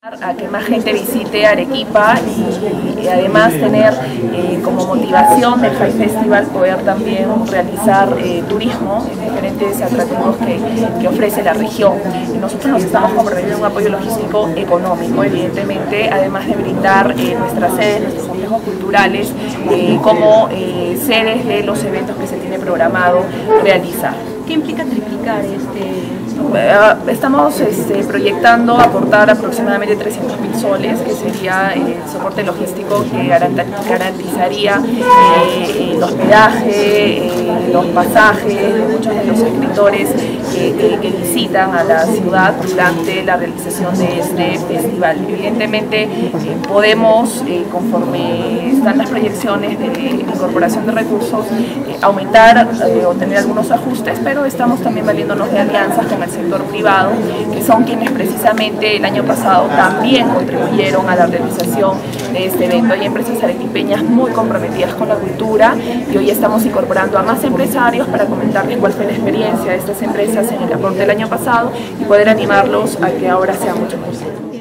A que más gente visite Arequipa y además tener como motivación del Hay Festival poder también realizar turismo en diferentes atractivos que ofrece la región. Nosotros nos estamos comprometiendo en un apoyo logístico económico, evidentemente, además de brindar nuestras sedes, nuestros complejos culturales como sedes de los eventos que se tiene programado realizar. ¿Qué implica triplicar Estamos proyectando aportar aproximadamente 300.000 soles, que sería el soporte logístico que garantizaría el hospedaje, los pasajes de muchos de los escritores que visitan a la ciudad durante la realización de este festival. Evidentemente podemos, conforme están las proyecciones de incorporación de recursos, aumentar o tener algunos ajustes, pero estamos también valiéndonos de alianzas con el sector privado, que son quienes precisamente el año pasado también contribuyeron a la realización de este evento. Hay empresas arequipeñas muy comprometidas con la cultura y hoy estamos incorporando a más empresarios para comentarles cuál fue la experiencia de estas empresas en el aporte del año pasado y poder animarlos a que ahora sea mucho más.